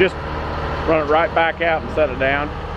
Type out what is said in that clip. just run it right back out and set it down.